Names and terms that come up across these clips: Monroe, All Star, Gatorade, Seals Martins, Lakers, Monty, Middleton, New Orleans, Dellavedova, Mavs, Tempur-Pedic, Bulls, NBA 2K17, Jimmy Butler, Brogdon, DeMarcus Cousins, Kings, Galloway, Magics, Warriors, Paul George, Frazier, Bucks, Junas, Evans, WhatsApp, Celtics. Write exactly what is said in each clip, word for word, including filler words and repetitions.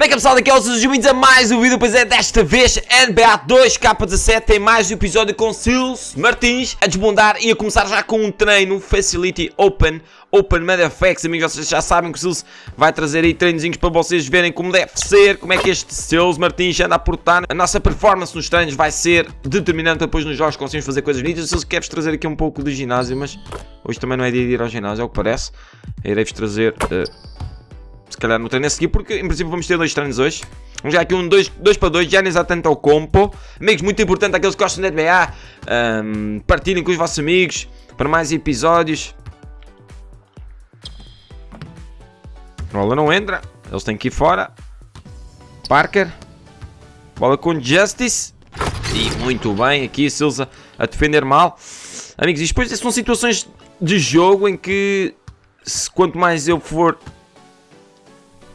Bem, pessoal, aqui é o Seus, bem-vindos a mais um vídeo, pois é, desta vez N B A dois K dezassete, tem mais um episódio com Seals Martins a desbundar e a começar já com um treino, Facility Open, Open Motherfucks, amigos, vocês já sabem que o Seals vai trazer aí treinozinhos para vocês verem como deve ser, como é que este Seals Martins anda a portar, a nossa performance nos treinos vai ser determinante, depois nos jogos conseguimos fazer coisas bonitas. O Seals quer-vos trazer aqui um pouco de ginásio, mas hoje também não é dia de ir ao ginásio, é o que parece, irei-vos trazer... Uh... se calhar no treino a seguir, porque em princípio vamos ter dois treinos hoje. Vamos já aqui um dois para dois, Giannis Antetokounmpo. Amigos, muito importante, aqueles que gostam da N B A, um, partilhem com os vossos amigos para mais episódios. Bola não entra, eles têm que ir fora. Parker, bola com Justice. E muito bem, aqui Seals a, a defender mal. Amigos, e depois são situações de jogo em que se, quanto mais eu for...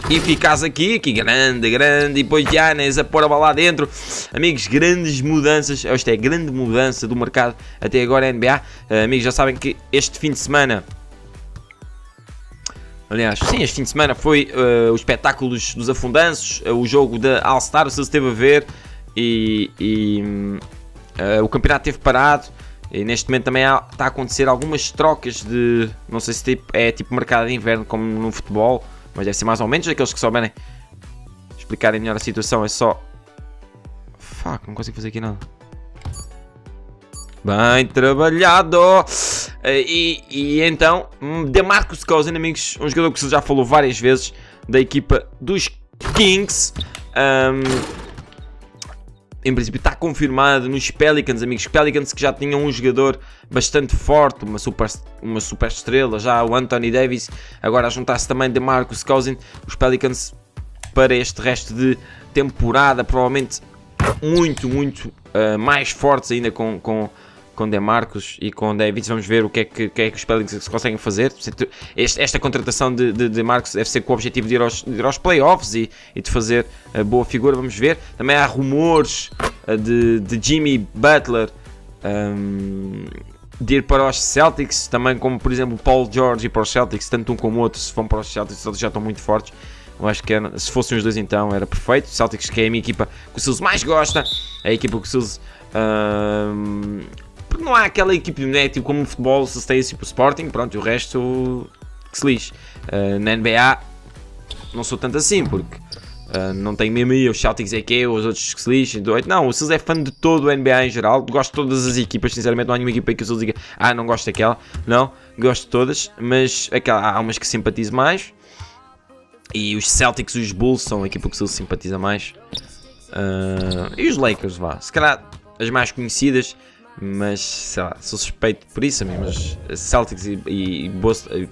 E ficas aqui, aqui grande, grande, e depois Giannis a pôr a bola lá dentro. Amigos, grandes mudanças, esta é a grande mudança do mercado até agora N B A. Uh, amigos, já sabem que este fim de semana, aliás, sim, este fim de semana foi uh, o espetáculo dos, dos afundanços, uh, o jogo da All Star, se esteve a ver, e, e uh, o campeonato esteve parado. E neste momento também há, está a acontecer algumas trocas de, não sei se tipo, é tipo mercado de inverno como no futebol. Mas deve ser mais ou menos, aqueles que souberem explicarem melhor a situação, é só... Fuck, não consigo fazer aqui nada. Bem trabalhado! E, e então, DeMarcus Cousins, amigos, um jogador que você já falou várias vezes, da equipa dos Kings. Um, em princípio está confirmado nos Pelicans, amigos. Pelicans que já tinham um jogador bastante forte, uma super, uma super estrela, já o Anthony Davis, agora a juntar-se também DeMarcus Cousins. Os Pelicans para este resto de temporada, provavelmente muito, muito uh, mais fortes ainda com, com, com DeMarcus e com Davis. Vamos ver o que é que, que, é que os Pelicans conseguem fazer. Este, esta contratação de, de, de DeMarcus deve ser com o objetivo de ir aos, de ir aos playoffs e, e de fazer a boa figura. Vamos ver. Também há rumores de, de Jimmy Butler um, de ir para os Celtics, também como por exemplo Paul George e para os Celtics, tanto um como o outro. Se vão para os Celtics, os Celtics já estão muito fortes. Eu acho que era, se fossem os dois então era perfeito. Os Celtics que é a minha equipa que o Seals mais gosta, é a equipa que o Seals... Um, não há aquela equipe, né? Tipo como no futebol, se tem tipo o Sporting, pronto, e o resto que se lixe. Uh, na N B A não sou tanto assim, porque uh, não tenho mesmo aí os Celtics é que é, os outros que se lixem, não, o Seals é fã de todo o N B A em geral, gosto de todas as equipas, sinceramente não há nenhuma equipa que o Seals diga, ah, não gosto daquela, não, gosto de todas, mas aquela, há umas que simpatizo mais, e os Celtics e os Bulls são a equipa que o Seals simpatiza mais, uh, e os Lakers, vá, se calhar as mais conhecidas, mas sei lá, sou suspeito por isso, amigos. Mas Celtics e, e, e,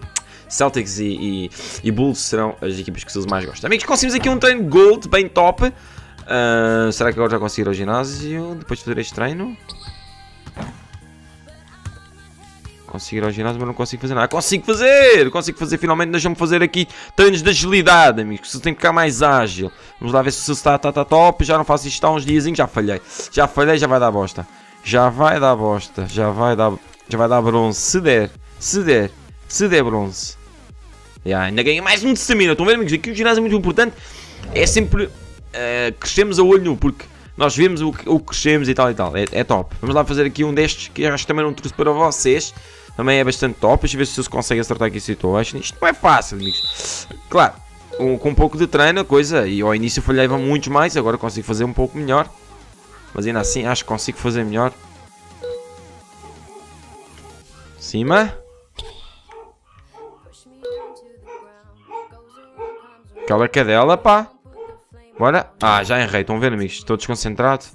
Celtics e, e, e Bulls serão as equipas que vocês mais gostam. Amigos, conseguimos aqui um treino gold bem top. Uh, será que agora já consigo ir ao ginásio depois de fazer este treino? Consigo ir ao ginásio, mas não consigo fazer nada. Consigo fazer! Consigo fazer finalmente. Deixa-me fazer aqui treinos de agilidade, amigos. Que tem que ficar mais ágil. Vamos lá ver se o seu está, está, está top. Já não faço isto há uns diazinhos. Já falhei. Já falhei, já vai dar bosta. Já vai dar bosta, já vai dar, já vai dar bronze, se der, se der, se der bronze. Yeah, ainda ganha mais um de stamina, estão a ver, amigos? Aqui o ginásio é muito importante, é sempre, uh, crescemos a olho nu, porque nós vemos o que, o que crescemos e tal e tal, é, é top. Vamos lá fazer aqui um destes, que acho que também não trouxe para vocês, também é bastante top, deixa eu ver se eu consegue acertar aqui esse situação. Isto não é fácil, amigos, claro, um, com um pouco de treino a coisa, e ao início eu falhava muitos mais, agora consigo fazer um pouco melhor. Mas ainda assim acho que consigo fazer melhor. Cima. Aquela cadela, pá. Bora. Ah, já errei. Estão a ver, amigos? Estou desconcentrado.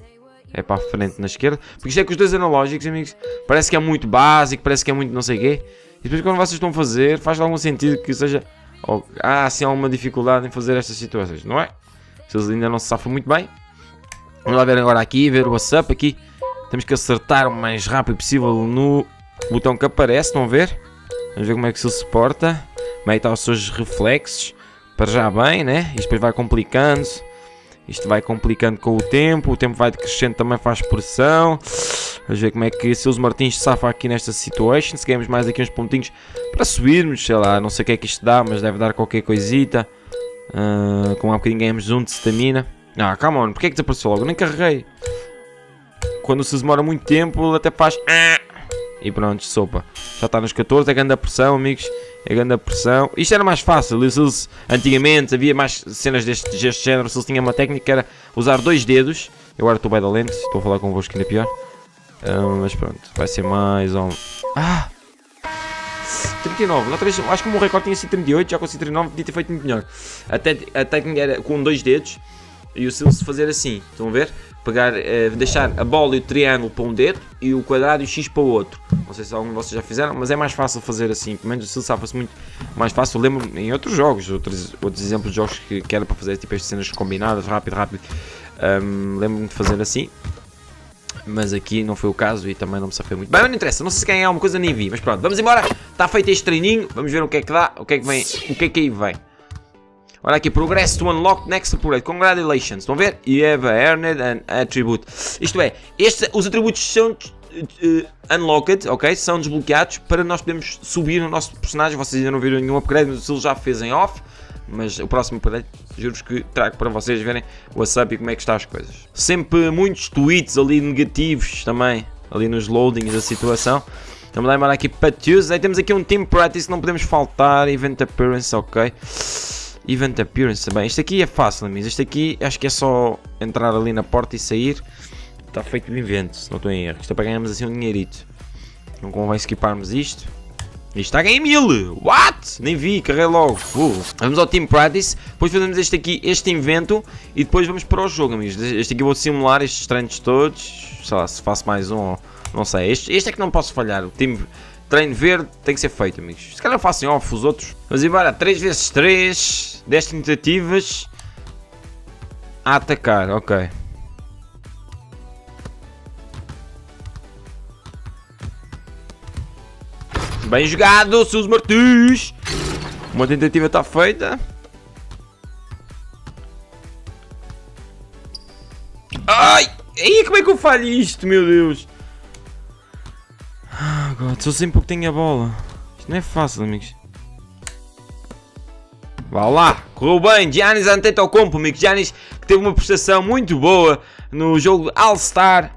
É para a frente, na esquerda. Porque isto é que os dois analógicos, amigos. Parece que é muito básico, parece que é muito não sei o quê. E depois quando vocês estão a fazer, faz algum sentido que seja... Oh, ah, assim há alguma dificuldade em fazer estas situações, não é? Se eles ainda não se safam muito bem. Vamos lá ver agora aqui, ver o WhatsApp aqui. Temos que acertar o mais rápido possível no botão que aparece, estão a ver? Vamos ver como é que se suporta. Como é que está os seus reflexos. Para já bem, né? Isto depois vai complicando. Isto vai complicando com o tempo. O tempo vai decrescendo, também faz pressão. Vamos ver como é que Seals Martins safa aqui nesta situation. Se ganhamos mais aqui uns pontinhos para subirmos, sei lá, não sei o que é que isto dá, mas deve dar qualquer coisita. Uh, com há um bocadinho ganhamos um de stamina. Ah, come on, porque é que desapareceu logo? Eu nem carreguei. Quando se demora muito tempo, até faz... E pronto, sopa. Já está nos catorze, é grande a pressão, amigos. É grande a pressão. Isto era mais fácil. Eles, antigamente havia mais cenas deste, deste género. Se eles tinham uma técnica que era usar dois dedos. Eu agora estou bem da lente, estou a falar convosco ainda pior. Uh, mas pronto, vai ser mais um... Ah! trinta e nove, outra vez, acho que o meu recorde tinha sido trinta e oito, já consegui trinta e nove, podia ter feito muito melhor. Até a técnica era com dois dedos e o Seals fazer assim, estão a ver? Pegar, eh, deixar a bola e o triângulo para um dedo e o quadrado e o X para o outro. Não sei se algum de vocês já fizeram, mas é mais fácil fazer assim, pelo menos o Seals safa-se muito mais fácil. Eu lembro em outros jogos, outros, outros exemplos de jogos que, que era para fazer tipo estas cenas combinadas, rápido, rápido. Um, lembro-me de fazer assim. Mas aqui não foi o caso e também não me safei muito bem, mas não interessa, não sei se ganhar alguma coisa nem vi, mas pronto, vamos embora, está feito este treininho, vamos ver o que é que dá, o que é que vem, o que é que aí vem. Olha aqui, progress to unlock next upgrade, congratulations, estão a ver? You have earned an attribute, isto é, este, os atributos são uh, unlocked, ok, são desbloqueados para nós podermos subir no nosso personagem. Vocês ainda não viram nenhum upgrade, mas ele já fez em off. Mas o próximo upgrade, juro-vos que trago para vocês verem o WhatsApp e como é que está as coisas. Sempre muitos tweets ali negativos também, ali nos loadings da situação. Vamos lá embora aqui para Tuesday. Temos aqui um Team Practice, não podemos faltar. Event Appearance, ok. Event Appearance, bem, isto aqui é fácil, amigos. Isto aqui acho que é só entrar ali na porta e sair. Está feito de evento, se não estou em erro. Isto é para ganharmos assim um dinheirito. Não convém esquiparmos isto. Isto está a ganhar mil! What? Nem vi, carrei logo. Uh. Vamos ao Team Practice, depois fazemos este aqui, este invento, e depois vamos para o jogo, amigos. Este aqui eu vou simular estes treinos todos. Sei lá, se faço mais um, não sei. Este, este é que não posso falhar. O time, treino verde tem que ser feito, amigos. Se calhar eu faço em off os outros. Vamos embora, três vezes três, dez tentativas a atacar, ok. Bem jogado, Seals Martins! Uma tentativa está feita. Ai! Ai, como é que eu falho isto, meu Deus? Ah, God, sou sempre o que tenho a bola. Isto não é fácil, amigos. Vá lá! Correu bem, Giannis Antetokounmpo, amigos. Giannis que teve uma prestação muito boa no jogo All Star.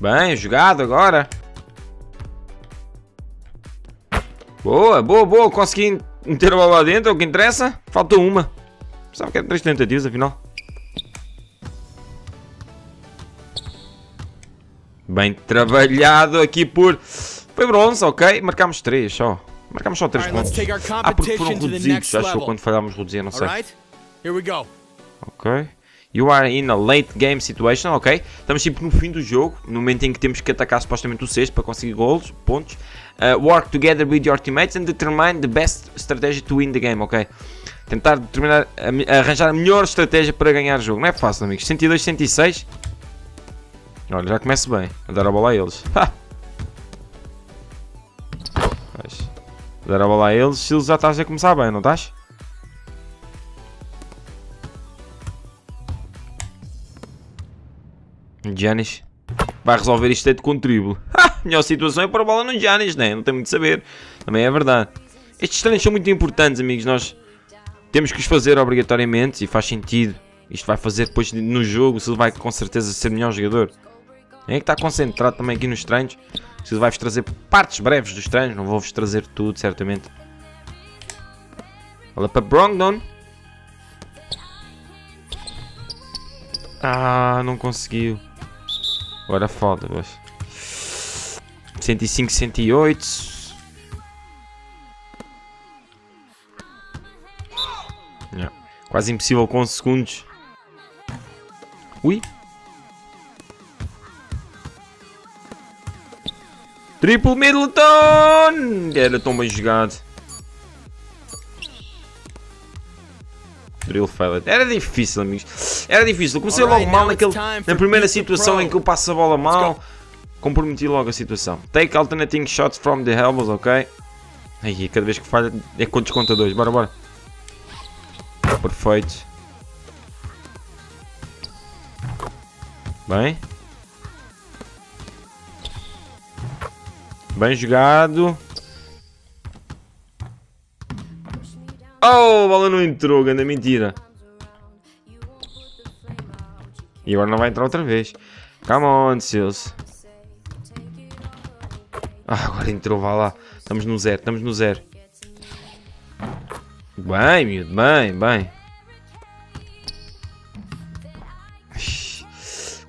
Bem jogado agora. Boa, boa, boa. Consegui meter a bola lá dentro, é o que interessa. Faltou uma. Pensava que era três tentativas, afinal. Bem trabalhado aqui por... Foi bronze, ok. Marcámos três só. Marcámos só três pontos. Ah, porque foram reduzidos, acho que quando falhámos reduzir, não sei. Ok. You are in a late game situation, ok? Estamos sempre no fim do jogo, no momento em que temos que atacar supostamente o sexto para conseguir gols, pontos. Uh, work together with your teammates and determine the best strategy to win the game, ok? Tentar determinar, arranjar a melhor estratégia para ganhar o jogo. Não é fácil, amigos. cento e dois, cento e seis. Olha, já começo bem. A dar a bola a eles. Ha! A dar a bola a eles, se eles já estás a começar bem, não estás? Giannis vai resolver isto é de contribulo. A melhor situação é pôr a bola no Giannis, né? Não tem muito de saber. Também é verdade. Estes treinos são muito importantes, amigos. Nós temos que os fazer obrigatoriamente e faz sentido. Isto vai fazer depois no jogo. Se ele vai com certeza ser melhor jogador. É que está concentrado também aqui nos treinos. Se ele vai-vos trazer partes breves dos treinos. Não vou-vos trazer tudo, certamente. Olha para Brogdon. Ah, não conseguiu. Agora falta, pois. cento e cinco, cento e oito. Não. Quase impossível com segundos. Ui. Triple Middleton! Era tão bem jogado. Drill failed. Era difícil, amigos. Era difícil. Comecei logo mal naquele, na primeira situação em que eu passo a bola mal. Comprometi logo a situação. Take alternating shots from the elbows, ok? Aí, cada vez que falha é com descontadores. Bora, bora. Perfeito. Bem. Rasgado. Oh, a bola não entrou, grande mentira. E agora não vai entrar outra vez. Come on, Seals. Ah, agora entrou, vá lá. Estamos no zero, estamos no zero. Bem, miúdo, bem, bem.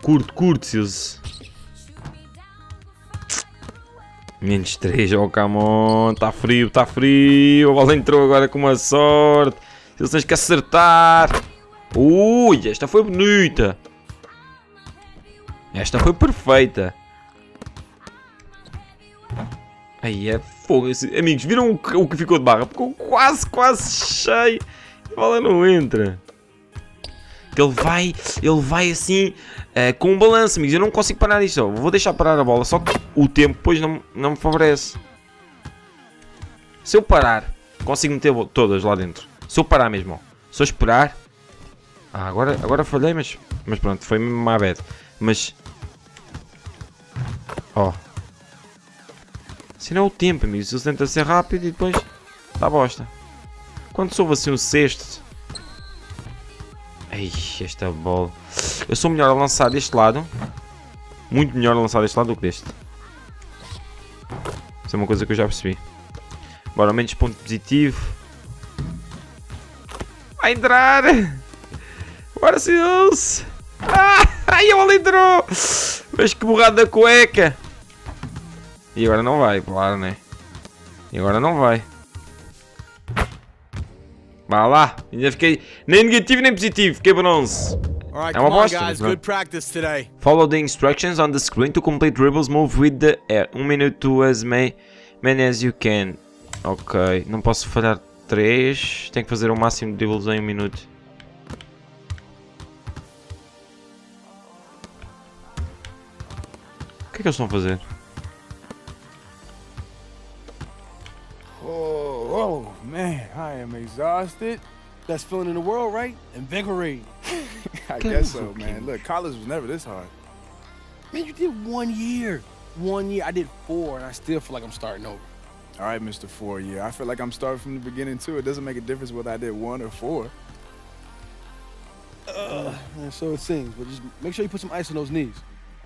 Curto, curto, Seals. Menos três, oh, come on. Está frio, está frio. A bola entrou agora com uma sorte. Seals, tens que acertar. Ui, esta foi bonita. Esta foi perfeita. Aí é fogo. Amigos, viram o que ficou de barra? Ficou quase, quase cheio. A bola não entra. Ele vai, ele vai assim, uh, com um balanço, amigos. Eu não consigo parar isto. Ó. Vou deixar parar a bola. Só que o tempo depois não, não me favorece. Se eu parar, consigo meter todas lá dentro. Se eu parar mesmo. Ó. Se eu esperar... Ah, agora, agora falhei, mas, mas pronto. Foi mesmo má bad. Mas... Ó... Oh. Se não é o tempo, amigo. Se ele tenta ser rápido e depois dá bosta. Quando soube assim o sexto... Ai, esta bola... Eu sou melhor a lançar deste lado. Muito melhor a lançar deste lado do que deste. Isso é uma coisa que eu já percebi. Bora, ao menos ponto positivo. Vai entrar! Bora, Seals! Ah, ai, a bola entrou! Mas que borrada da cueca! E agora não vai, claro, né? E agora não vai. Vá lá. Ainda fiquei nem negativo nem positivo. Fiquei bronze. É uma bosta. Follow the instructions on the screen to complete dribbles. Move with the air. Um minuto as many as you can. Ok. Não posso falhar três. Tenho que fazer o máximo de dribbles em um minuto. O que é que eles estão a fazer? Man, I am exhausted. Best feeling in the world, right? Invigorating. I guess so, man. Look, college was never this hard. Man, you did one year. One year. I did four, and I still feel like I'm starting over. All right, Mister Four Year. I feel like I'm starting from the beginning, too. It doesn't make a difference whether I did one or four. Uh, man, so it seems, but just make sure you put some ice on those knees.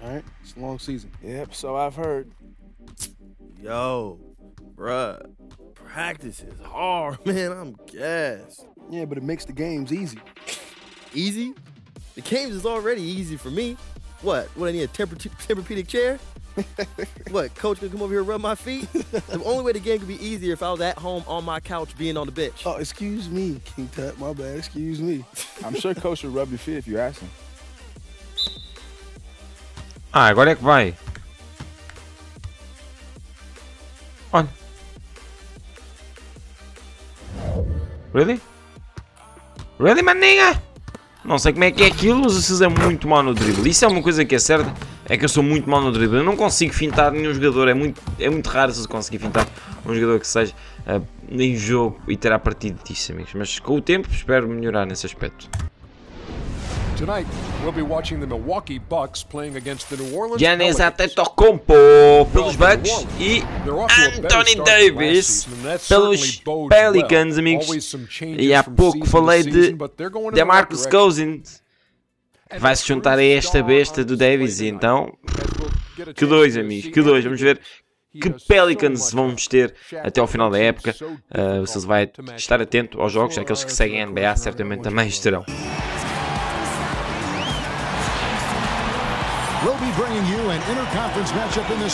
All right? It's a long season. Yep, so I've heard. Yo, bruh. Practice is hard, man. I'm gassed. Yeah, but it makes the games easy. Easy? The games is already easy for me. What? What, I need a Tempur-Pedic chair? What, coach gonna come over here and rub my feet? The only way the game could be easier if I was at home on my couch being on the bench. Oh, excuse me, King Tut. My bad. Excuse me. I'm sure coach would rub your feet if you ask him. Ah, agora é que vai. On. Really? Really, maninha? Não sei como é que é aquilo, mas o Seals é muito mal no drible. Isso é uma coisa que é certa, é que eu sou muito mal no drible. Eu não consigo fintar nenhum jogador, é muito, é muito raro se eu conseguir fintar um jogador que seja uh, em jogo e terá partido disso, amigos. Mas com o tempo espero melhorar nesse aspecto. Tonight, we'll be watching the Milwaukee Bucks playing against the New Orleans. Giannis Antetokounmpo pelos Bucks e Anthony Davis pelos Pelicans, amigos. E há pouco falei de DeMarcus Cousins. Vai se juntar a esta besta do Davis e então... Que dois, amigos, que dois. Vamos ver que Pelicans vamos ter até ao final da época. Uh, vocês vão estar atento aos jogos, aqueles que seguem a N B A certamente também estarão.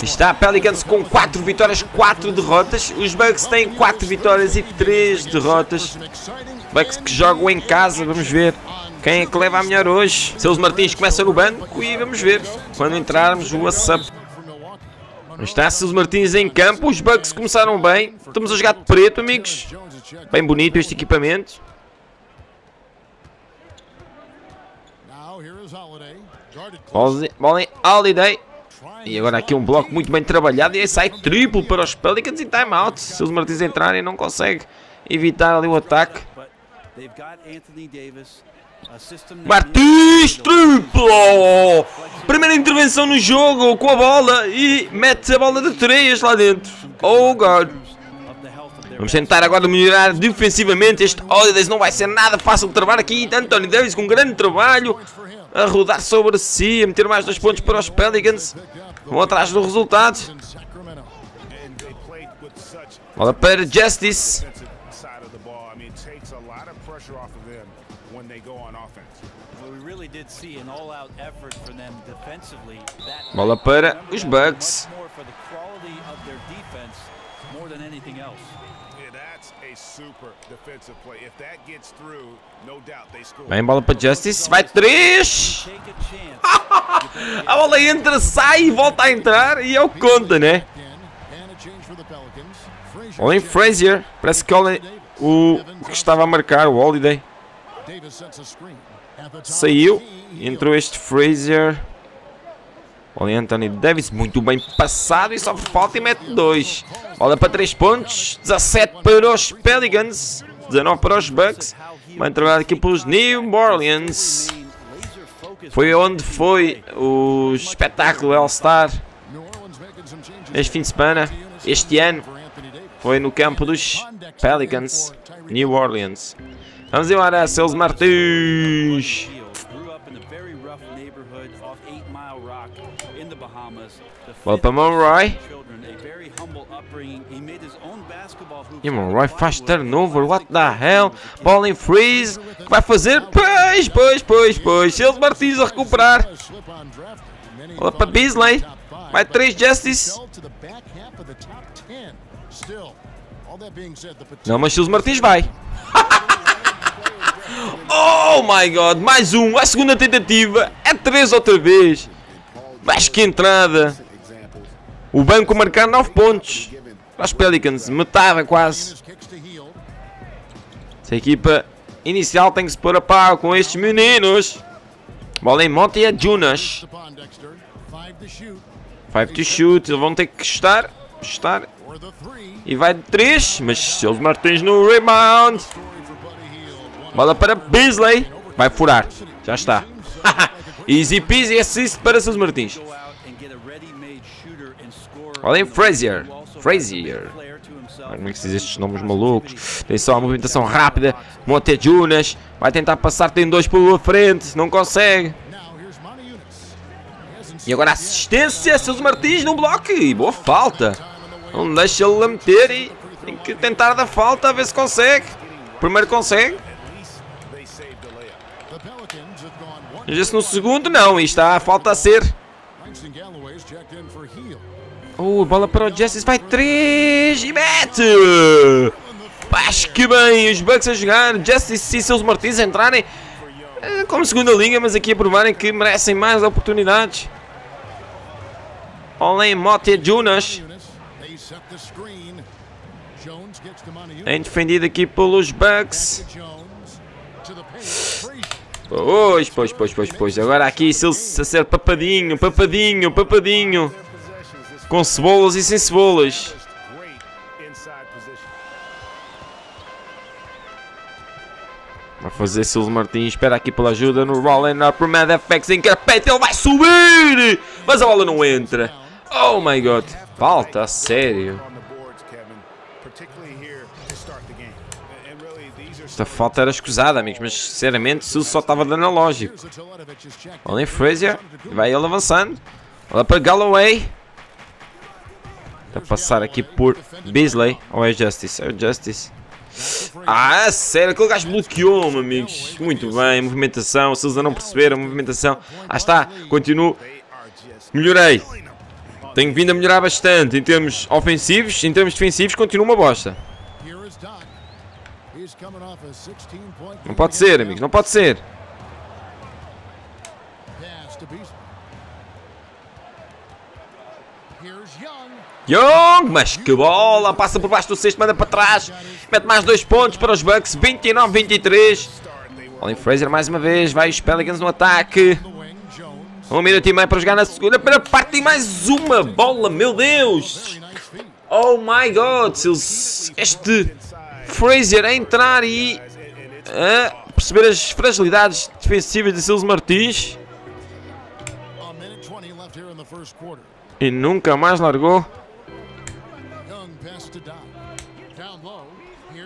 Está a Pelicans com quatro vitórias, quatro derrotas. Os Bucks têm quatro vitórias e três derrotas. Bucks que jogam em casa, vamos ver quem é que leva a melhor hoje. Seals Martins começa no banco e vamos ver quando entrarmos o WhatsApp. Está Seals Martins em campo, os Bucks começaram bem. Estamos a jogar de preto, amigos. Bem bonito este equipamento. Bolling Holiday. E agora aqui um bloco muito bem trabalhado. E aí sai triplo para os Pelicans e timeout. Se os Martins entrarem não consegue evitar ali o ataque. They've got Anthony Davis. Martins triplo! Primeira intervenção no jogo com a bola e mete a bola de três lá dentro. Oh God! Vamos tentar agora melhorar defensivamente. Este Holiday não vai ser nada fácil de travar aqui. Anthony Davis com um grande trabalho a rodar sobre si, a meter mais dois pontos para os Pelicans. Vão atrás do resultado. Bola para Justice. Bola para os Bucks. Vem bola para Justice, vai três. A bola entra, sai e volta a entrar e é o que conta, né? Olha em Frazier, parece que olha o que estava a marcar, o Holiday. Saiu, entrou este Frazier. Olha Anthony Davis, muito bem passado e só falta e mete dois. Olha para três pontos, dezassete para os Pelicans, dezanove para os Bucks. Vai trabalhar aqui pelos New Orleans. Foi onde foi o espetáculo All Star este fim de semana, este ano. Foi no campo dos Pelicans, New Orleans. Vamos embora, Seals Martins. Bola para Monroe. E Monroe faz turnover, what the hell? Bola em freeze, que vai fazer? Pois, pois, pois, pois. Seals Martins a recuperar. Bola para Beasley. Vai três Justice. Não, mas Seals Martins vai. Oh my God, mais um, a segunda tentativa, é três outra vez. Mas que entrada. O banco marcar nove pontos para os Pelicans, metade quase. Essa equipa inicial tem que se pôr a pau com estes meninos. Bola em Monty e a Junas. Five to shoot, eles vão ter que estar, estar. E vai de três, mas Seals Martins no rebound. Bola para Beasley, vai furar, já está. Easy peasy assist para Seals Martins. Olha em Frazier, Frazier. Como é que se diz estes nomes malucos? Tem só a movimentação rápida, Monte Junas, vai tentar passar, tem dois pela frente, não consegue. E agora assistência, Seals Martins no bloco, e boa falta. Não deixa ele a meter e tem que tentar dar falta, a ver se consegue. Primeiro consegue. Mas no segundo não, e está a falta a ser. Oh, bola para o Justice, vai três e mete! Mas que bem, os Bucks a jogar, Justice e Seals Martins a entrarem como segunda linha, mas aqui a provarem que merecem mais oportunidades. Olhem Mote e Junas. É defendido aqui pelos Bucks. Pois, pois, pois, pois, pois. Agora aqui se ele se acerta papadinho, papadinho, papadinho. Com cebolas e sem cebolas. Vai fazer Seals Martins. Espera aqui pela ajuda no rolling up. Mad F X em carpeta. Ele vai subir. Mas a bola não entra. Oh my God. Falta, a sério. Esta falta era escusada, amigos, mas sinceramente Seals só estava dando a lógica. Olha em Frazier, vai ele avançando. Olha para Galloway. Está a passar aqui por Beasley. Ou é Justice? É o Justice. Ah, sério, aquele gajo bloqueou-me, amigos. Muito bem, movimentação. Seals não perceberam a movimentação. Ah, está, continuo. Melhorei. Tenho vindo a melhorar bastante em termos ofensivos, em termos defensivos, continuo uma bosta. Não pode ser, amigos, não pode ser. Young, mas que bola, passa por baixo do sexto, manda para trás. Mete mais dois pontos para os Bucks, vinte e nove a vinte e três. Olhem Frazier mais uma vez, vai os Pelicans no ataque. Um minuto e meio para jogar na segunda, para parte e mais uma bola, meu Deus. Oh my God, este Frazier a entrar e a perceber as fragilidades defensivas de Seals Martins. E nunca mais largou.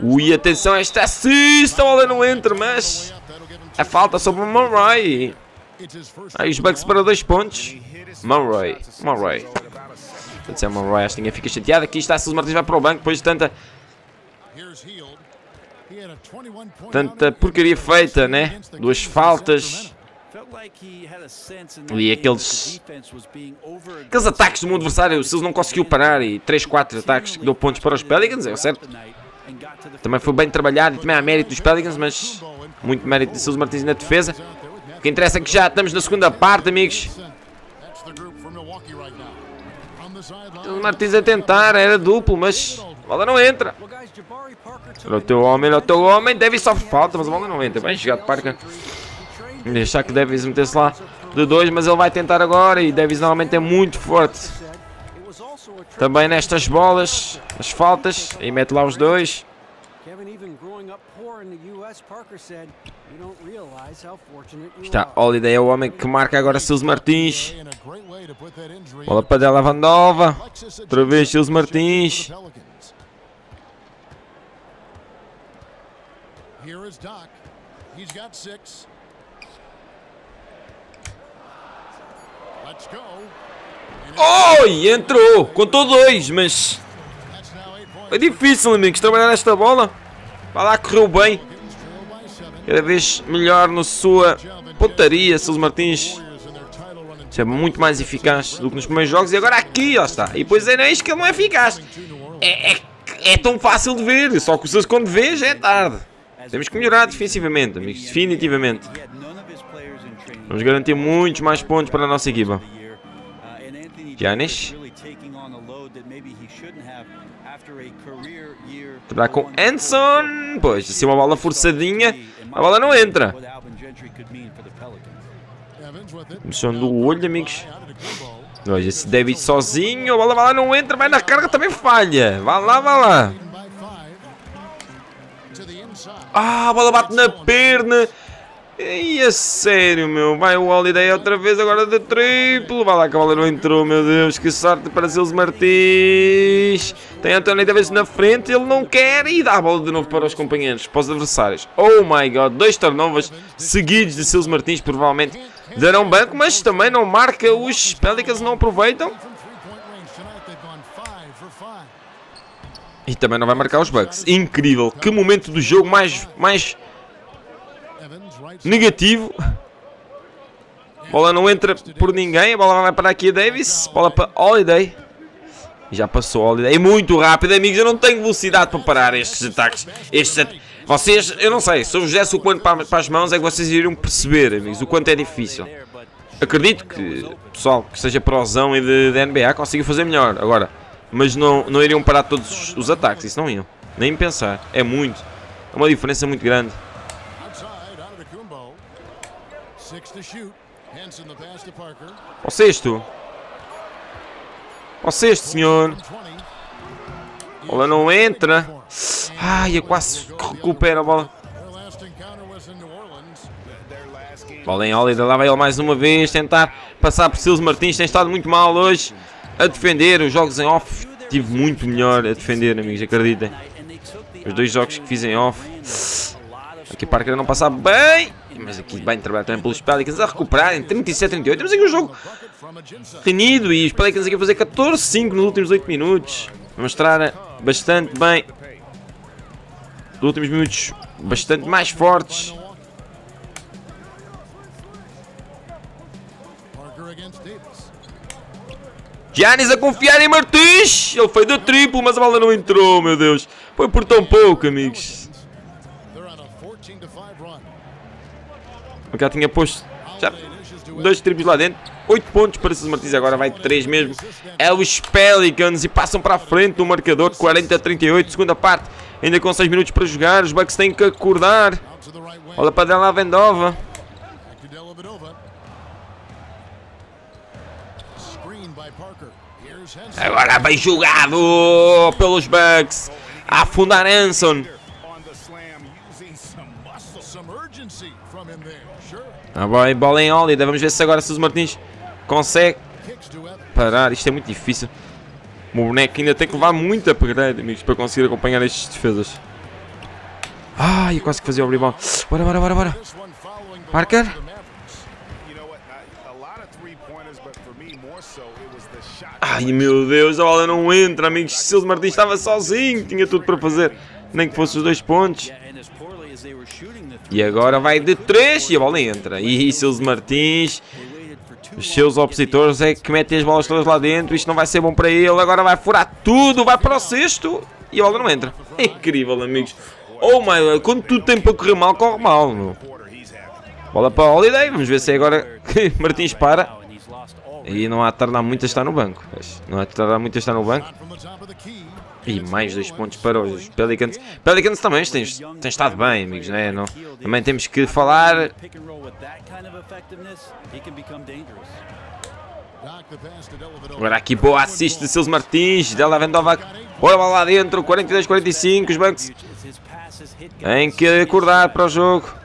Ui, atenção a esta assista, a bola não entra, mas a falta sobre o Monroe. Aí os Bucks para dois pontos. Monroe, Monroe. Atenção, Monroe, acho que ninguém fica chateado. Aqui está Seals Martins, vai para o banco, depois de tanta... Tanta porcaria feita, né? Duas faltas. E aqueles, aqueles ataques do meu adversário, se eles não conseguiu parar, e três, quatro ataques que deu pontos para os Pelicans, é certo? Também foi bem trabalhado e também há mérito dos Pelicans, mas muito mérito de Seals Martins na defesa. O que interessa é que já estamos na segunda parte, amigos. Seals Martins a tentar, era duplo, mas a bola não entra. Olha o teu homem, olha o teu homem, Davis sofre falta, mas a bola não entra. Bem jogado, Parker. Deixar que Davis metesse lá de dois, mas ele vai tentar agora e Davis normalmente é muito forte. Também nestas bolas, as faltas, e mete lá os dois. Está Holiday, é o homem que marca agora Seals Martins. Bola para Dellavedova, outra vez Seals Martins. Oh, e entrou, contou dois, mas é difícil, amigos, trabalhar nesta bola. Vai lá, correu bem. Cada vez melhor na sua pontaria, Seals Martins. Isso é muito mais eficaz do que nos primeiros jogos. E agora aqui, ó, está. E pois é, não é isso que ele não é eficaz. É, é, é tão fácil de ver, só que o Seals quando vês é tarde. Temos que melhorar defensivamente, amigos, definitivamente. Vamos garantir muitos mais pontos para a nossa equipa. Giannis. Trabalhar com Anson. Pois, assim uma bola forçadinha. A bola não entra. Missão do olho, amigos. Olha, esse Davis sozinho. A bola, vai lá, não entra. Vai na carga, também falha. Vai lá, vai lá. Ah, a bola bate na perna. E é sério, meu. Vai o Holiday outra vez, agora de triplo. Vai lá que a bola não entrou, meu Deus. Que sorte para Seals Martins. Tem Anthony Davis na frente, ele não quer. E dá a bola de novo para os companheiros, para os adversários. Oh my God, dois turnovers seguidos de Seals Martins. Provavelmente darão banco, mas também não marca. Os Pelicans não aproveitam. E também não vai marcar os Bucks. Incrível, que momento do jogo mais, mais negativo. Bola não entra por ninguém, a bola vai para aqui a Davis, bola para Holiday. Já passou Holiday, é muito rápido, amigos, eu não tenho velocidade para parar estes ataques. Estes at... Vocês, eu não sei, se eu vos desse o quanto para, para as mãos é que vocês iriam perceber, amigos, o quanto é difícil. Acredito que o pessoal que seja prozão e de, de N B A consiga fazer melhor agora. Mas não, não iriam parar todos os, os ataques, isso não iam. Nem pensar, é muito. É uma diferença muito grande. Ao sexto. Ao sexto, senhor. A bola não entra. Ai, eu quase recupero a bola. Bolling Holiday, lá vai ele mais uma vez tentar passar por Seals Martins. Tem estado muito mal hoje a defender. Os jogos em off tive muito melhor a defender, amigos, acreditem. Os dois jogos que fiz em off. Aqui Parker não passar bem. Mas aqui bem trabalhado também pelos Pelicans a recuperarem. trinta e sete a trinta e oito. Temos aqui um jogo renhido e os Pelicans aqui a fazer catorze a cinco nos últimos oito minutos. A mostrar bastante bem. Nos últimos minutos bastante mais fortes. Giannis a confiar em Martins. Ele foi do triplo, mas a bola não entrou, meu Deus. Foi por tão pouco, amigos. Eu já tinha posto já dois triplos lá dentro. oito pontos para Seals Martins, agora vai três mesmo. É os Pelicans e passam para a frente do marcador. quarenta a trinta e oito, segunda parte. Ainda com seis minutos para jogar. Os Bucks têm que acordar. Olha para Dellavedova. Agora bem jogado pelos Bucks. A afundar Anson. Ah, vai, bola em Holiday. Vamos ver se agora se os Martins conseguem parar. Isto é muito difícil. O meu boneco ainda tem que levar muito a perder, amigos, para conseguir acompanhar estas defesas. Ai, eu quase que fazia o rebound. Bora, bora, bora, bora. Parker. Ai, meu Deus, a bola não entra, amigos. Seals Martins estava sozinho, tinha tudo para fazer. Nem que fosse os dois pontos. E agora vai de três e a bola entra. E Seals Martins, os seus opositores é que metem as bolas todas lá dentro. Isto não vai ser bom para ele. Agora vai furar tudo, vai para o sexto e a bola não entra. É incrível, amigos. Oh my God, quando tudo tem para correr mal, corre mal, meu. Bola para o Holiday, vamos ver se é agora que Martins para. E não há de tardar muito a estar no banco. Não há de tardar muito a estar no banco. E mais dois pontos para os Pelicans. Pelicans também tem estado bem, amigos, né? Não, também temos que falar. Agora aqui boa assist de Seals Martins. Dellavedova. Olha lá dentro. quarenta e dois a quarenta e cinco. Os Bucks têm que acordar para o jogo.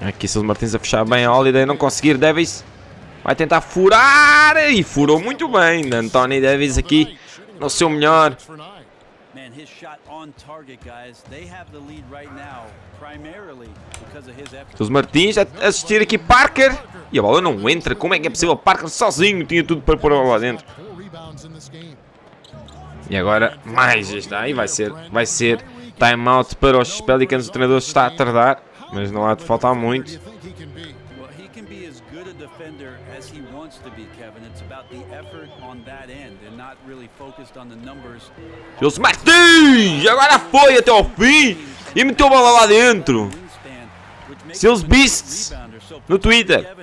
Aqui Seals Martins a fechar bem a Holiday. Não conseguir. Davis vai tentar furar e furou muito bem. Anthony Davis aqui no seu melhor. Seals Martins a assistir aqui Parker e a bola não entra. Como é que é possível? Parker sozinho tinha tudo para pôr a bola lá dentro. E agora mais está aí, vai ser, vai ser timeout para os Pelicans. O treinador está a tardar, mas não há de faltar muito. Seals Martins! Agora foi até ao fim e meteu a bola lá dentro. Seals Beasts no Twitter.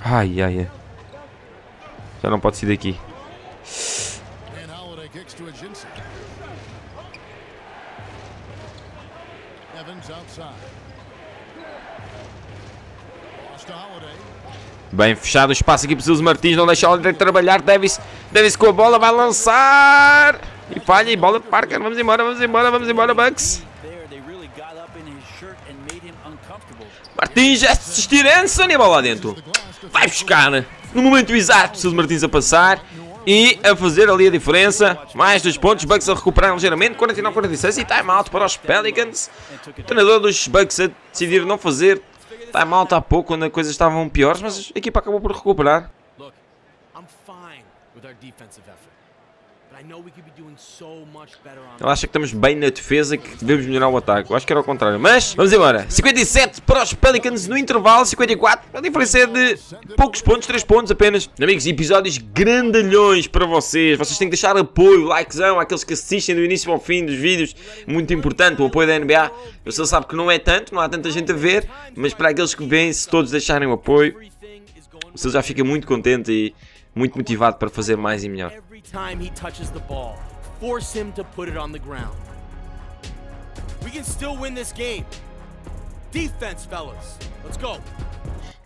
Ai, ai, ai. Já não pode sair daqui. Bem fechado o espaço aqui para Seals Martins, não deixa o Holiday trabalhar. Davis, Davis com a bola, vai lançar e falha, e bola de Parker. Vamos embora, vamos embora, vamos embora, Bucks. Martins a assistir Anson e a bola lá dentro. Vai buscar, né? No momento exato, Seals Martins a passar e a fazer ali a diferença. Mais dois pontos, Bucks a recuperar ligeiramente. quarenta e nove a quarenta e seis e timeout para os Pelicans. O treinador dos Bucks a decidir não fazer timeout há pouco, quando as coisas estavam piores, mas a equipa acabou por recuperar. Ela acha que estamos bem na defesa, que devemos melhorar o ataque. Eu acho que era o contrário, mas vamos embora. cinquenta e sete para os Pelicans no intervalo, cinquenta e quatro. A diferença é de poucos pontos, três pontos apenas. Amigos, episódios grandalhões para vocês. Vocês têm que deixar apoio, likezão, àqueles que assistem do início ao fim dos vídeos. Muito importante o apoio da N B A. Você sabe que não é tanto, não há tanta gente a ver, mas para aqueles que vêm, se todos deixarem o apoio, você já fica muito contente e muito motivado para fazer mais e melhor. Time he touches the ball, force him to put it on the ground. We can still win this game. Defense, fellas. Let's go.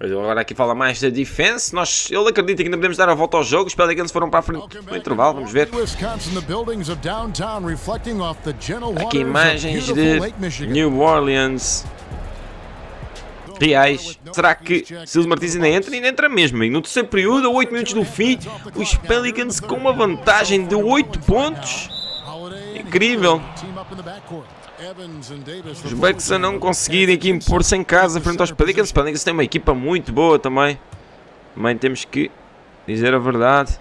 Agora aqui fala mais da defense. Nós, ele acredita que ainda podemos dar a volta ao jogo. Os Pelicans foram para a frente no intervalo, vamos ver. Aqui imagens de New Orleans reais. Será que Seals Martins ainda entra? E ainda entra mesmo, amigo. No terceiro período, a oito minutos do fim, os Pelicans com uma vantagem de oito pontos. Incrível. Os Bucks a não conseguirem aqui impor-se em casa frente aos Pelicans. Os Pelicans têm uma equipa muito boa também. Também temos que dizer a verdade.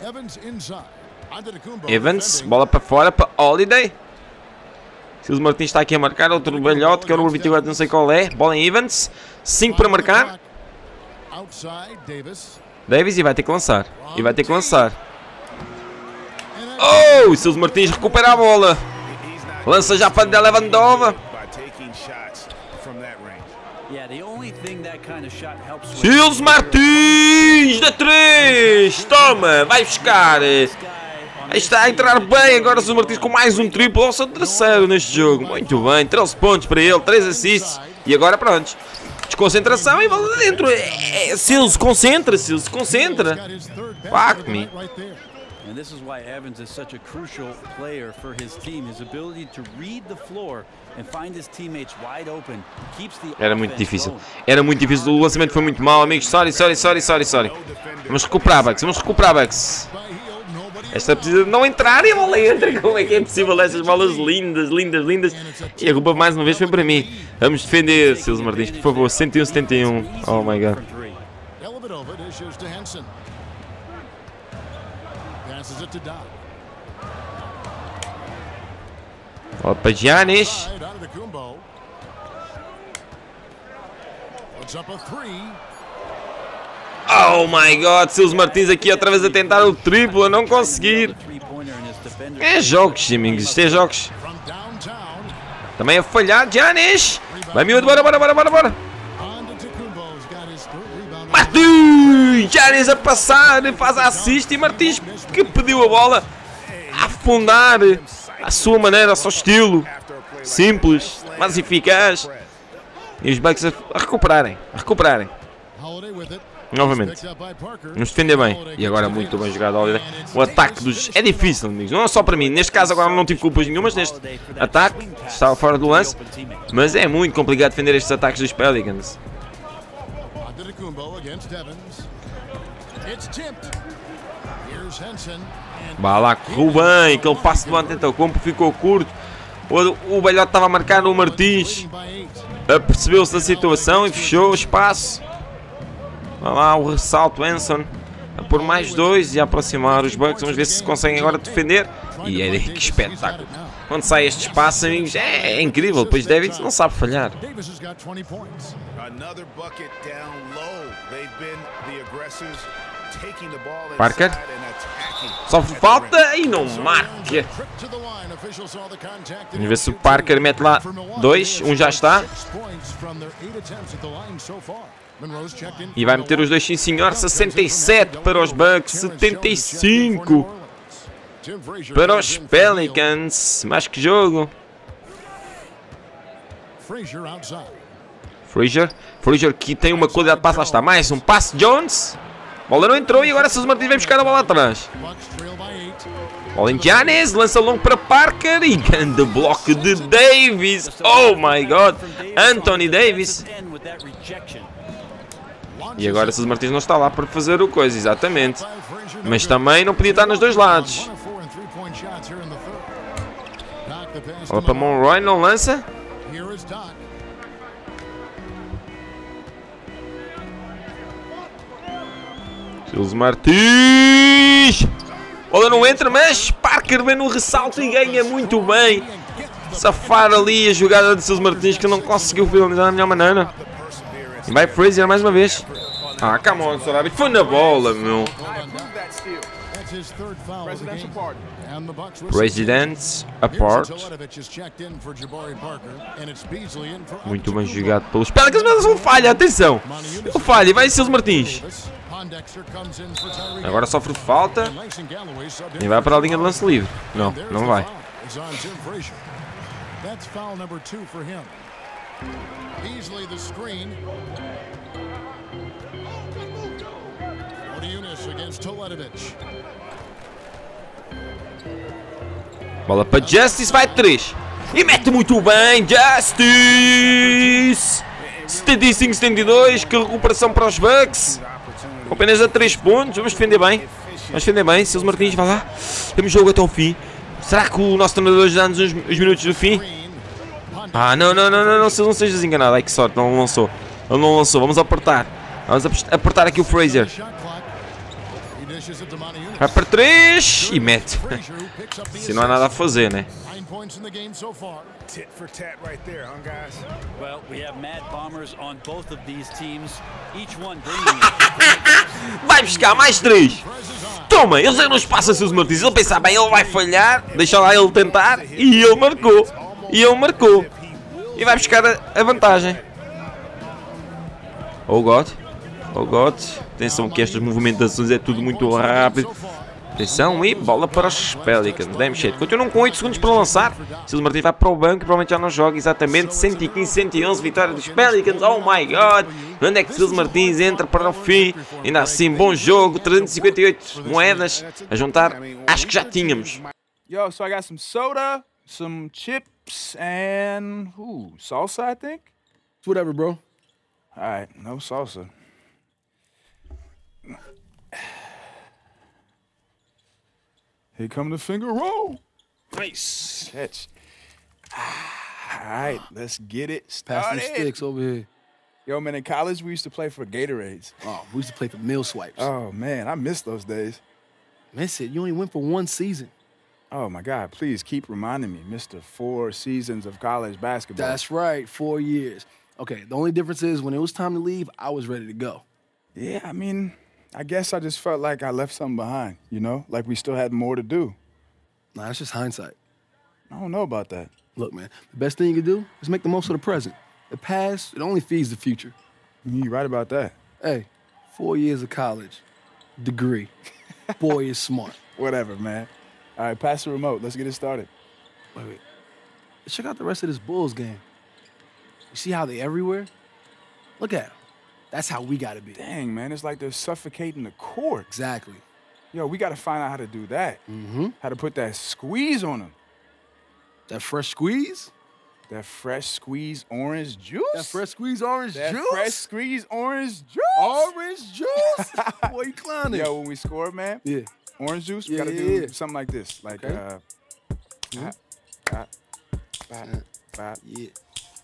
Evans inside. Evans, bola para fora para Holiday. Seals Martins está aqui a marcar, outro balhote, que é o número vinte e quatro, não sei qual é. Bola em Evans, cinco para marcar. Davis, e vai ter que lançar, e vai ter que lançar. Oh, Seals Martins recupera a bola. Lança já para Dellavedova. Seals Martins da três, toma, vai buscar. Aí está a entrar bem agora o Seals Martins com mais um triplo, ao seu terceiro neste jogo. Muito bem, treze pontos para ele, três assists. E agora pronto, de concentração e volta dentro. É, Seals, concentra, Seals, concentra. Fuck me. And this is why Evans is such a crucial player for his team. His ability to read the floor and find his teammates wide open keeps the. Era muito difícil. Era muito difícil. O lançamento foi muito mal, amigos. Sorry, sorry, sorry, sorry, sorry. Vamos recuperar, Bucks. Vamos recuperar, Bucks. Esta precisa de não entrar e a bola entra. Como é que é possível essas bolas lindas, lindas, lindas? E a culpa mais uma vez foi para mim. Vamos defender, Seals Martins, por favor. cento e um a setenta e um. Oh my god. Bola para Giannis. Oh my god, Seals Martins aqui outra vez a tentar o triplo, a não conseguir. É jogos, amigos, isto é jogos. Também a falhar, Giannis. Vai miúdo, bora, bora, bora, bora, bora. Martins, Giannis a passar, faz a assist e Martins que pediu a bola a afundar à sua maneira, ao seu estilo. Simples, mais eficaz. E os Bucks a recuperarem, a recuperarem. Novamente, nos defender bem. E agora muito bem jogado, Holiday. O ataque dos... é difícil, amigos. Não é só para mim. Neste caso agora não tive culpas nenhumas neste ataque. Estava fora do lance. Mas é muito complicado defender estes ataques dos Pelicans. Bala, correu bem. Aquele passo do Antetokounmpo ficou curto. O, o Belhote estava a marcar no Martins. Apercebeu-se da situação e fechou o espaço. Vai lá o ressalto, Anson, a pôr mais dois e a aproximar os Bucks. Vamos ver se conseguem agora defender. E é que espetáculo. Quando sai este espaço, amigos, é, é incrível. Pois Davis não sabe falhar. Parker. Sofre falta e não marca. Vamos ver se o Parker mete lá dois. Um já está. E vai meter os dois, sim senhor. sessenta e sete para os Bucks, setenta e cinco para os Pelicans. Mais que jogo. Frazier, Frazier que tem uma qualidade de passe, lá está, mais um passe, Jones. Bola não entrou e agora Seals Martins vai buscar a bola atrás. Bola em Giannis, lança longo para Parker e grande bloco de Davis. Oh my god, Anthony Davis. E agora Seals Martins não está lá para fazer o coisa, exatamente. Mas também não podia estar nos dois lados. Olha para Monroe, não lança. Seals Martins. Olha, não entra, mas Parker vem no ressalto e ganha muito bem. Safar ali a jogada de Seals Martins que não conseguiu finalizar da melhor maneira. E vai Frazier mais uma vez. Ah, come on, Sr. Árbitro. Foi na bola, meu. Presidents apart. Muito bem jogado pelos Pelicans, mas não falha, atenção. Não falha e vai Seals Martins. Agora sofre falta. E vai para a linha de lance livre. Não, não vai. Beasley the screen. Junas against Dellavedova. Bola para Justice, vai três. E mete muito bem, Justice. setenta e cinco a setenta e dois, que recuperação para os Bucks. Com apenas a três pontos, vamos defender bem. Vamos defender bem, Seals Martins, vai lá. Temos jogo até o fim. Será que o nosso treinador já dá-nos os minutos do fim? Ah, não, não, não, não, não, se não seja desenganado. Ai que sorte, não lançou. Ele não lançou, vamos apertar. Vamos apertar aqui o Frazier. Vai para três e mete. Se não há nada a fazer, né? Vai buscar mais três. Toma, eles não nos passam seus Martins. Ele pensa bem, ele vai falhar. Deixa lá ele tentar e ele marcou. E ele marcou. E vai buscar a vantagem. Oh God. Oh God. Atenção que estas movimentações é tudo muito rápido. Atenção e bola para os Pelicans. Damn shit. Continuam com oito segundos para lançar. Seals Martins vai para o banco, provavelmente já não joga. Exatamente, cento e quinze a cento e onze, vitória dos Pelicans. Oh my god. Onde é que Seals Martins entra para o fim? Ainda assim, bom jogo. trezentas e cinquenta e oito moedas a juntar. Acho que já tínhamos. Yo, so I got some soda, some chips and ooh, salsa, I think. It's whatever, bro. All right, no salsa. Here come the finger roll. Nice catch. All right, let's get it started. Pass the sticks over here. Yo, man, in college we used to play for Gatorades. Oh, we used to play for meal swipes. Oh man, I miss those days. Miss it? You only went for one season. Oh my God, please keep reminding me, Mister Four Seasons of College Basketball. That's right, four years. Okay, the only difference is when it was time to leave, I was ready to go. Yeah, I mean, I guess I just felt like I left something behind, you know? Like we still had more to do. Nah, that's just hindsight. I don't know about that. Look, man, the best thing you can do is make the most of the present. The past, it only feeds the future. You're right about that. Hey, four years of college, degree. Boy is smart. Whatever, man. All right, pass the remote. Let's get it started. Wait, wait. Let's check out the rest of this Bulls game. You see how they're everywhere? Look at them. That's how we gotta be. Dang, man, it's like they're suffocating the court. Exactly. Yo, we gotta find out how to do that. Mm-hmm. How to put that squeeze on them. That fresh squeeze? That fresh squeeze orange juice? That fresh squeeze orange that juice? That fresh squeeze orange juice? Orange juice? Boy, you clowning. Yo, when we score, man, yeah. Orange juice, we yeah, gotta yeah, do yeah. something like this. Like, okay. uh, mm-hmm. bop, bop, bop. Yeah.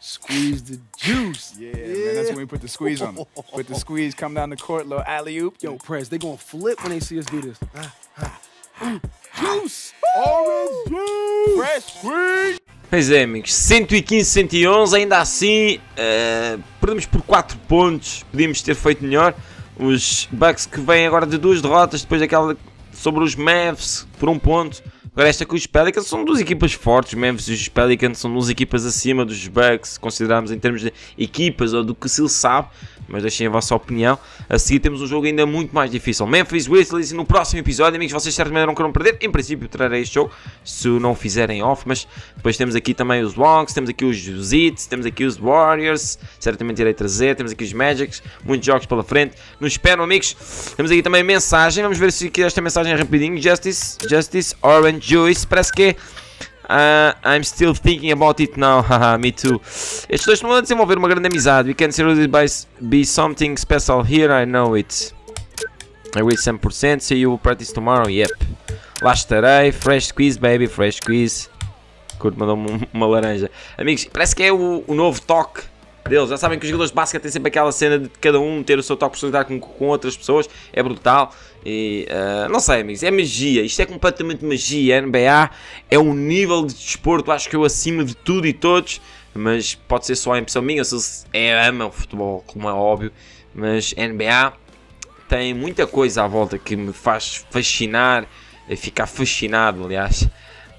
Squeeze the juice. Yeah, yeah, man, that's when we put the squeeze on them. Put the squeeze, come down the court, little alley-oop. Yo, Prez, they gonna flip when they see us do this. Juice! Orange juice! Fresh squeeze! Pois é, amigos, cento e quinze a cento e onze, ainda assim, uh, perdemos por quatro pontos, podíamos ter feito melhor. Os Bucks que vêm agora de duas derrotas, depois daquela sobre os Mavs, por um ponto. Agora esta com os Pelicans, são duas equipas fortes, os Memphis e os Pelicans são duas equipas acima dos Bucks, se considerarmos em termos de equipas ou do que se sabe, mas deixem a vossa opinião. A seguir temos um jogo ainda muito mais difícil, Memphis Grizzlies, no próximo episódio, amigos, vocês certamente não querem perder, em princípio trarei este jogo, se não fizerem off, mas depois temos aqui também os Longs, temos aqui os Zits, temos aqui os Warriors, certamente irei trazer, temos aqui os Magics, muitos jogos pela frente, nos esperam, amigos. Temos aqui também mensagem, vamos ver se aqui esta mensagem é rapidinho, Justice, Justice, Orange, Juice, parece que uh, I'm still thinking about it now. Haha, me too. Estes dois estão a desenvolver uma grande amizade. We can seriously be something special here. I know it. I reach cem por cento. See you practice tomorrow. Yep. Lá estarei. Fresh quiz, baby. Fresh quiz. Curto, mandou-me uma laranja. Amigos, parece que é o, o novo toque deles. Já sabem que os jogadores de basquete têm sempre aquela cena de cada um ter o seu toque personalizado com, com outras pessoas. É brutal. E, uh, não sei, amigos, é magia, isto é completamente magia. A N B A é um nível de desporto, acho que eu acima de tudo e todos, mas pode ser só a impressão minha, se eles amam o futebol, como é óbvio, mas a N B A tem muita coisa à volta que me faz fascinar, ficar fascinado, aliás.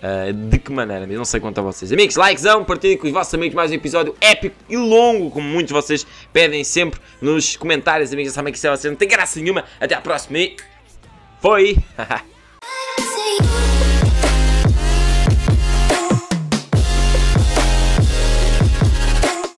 Uh, de que maneira, mas não sei quanto a vocês. Amigos, likezão, partilhem com os vossos amigos mais um episódio épico e longo, como muitos de vocês pedem sempre nos comentários. Amigos, já sabem que isso é vocês, não tem graça nenhuma. Até à próxima e foi!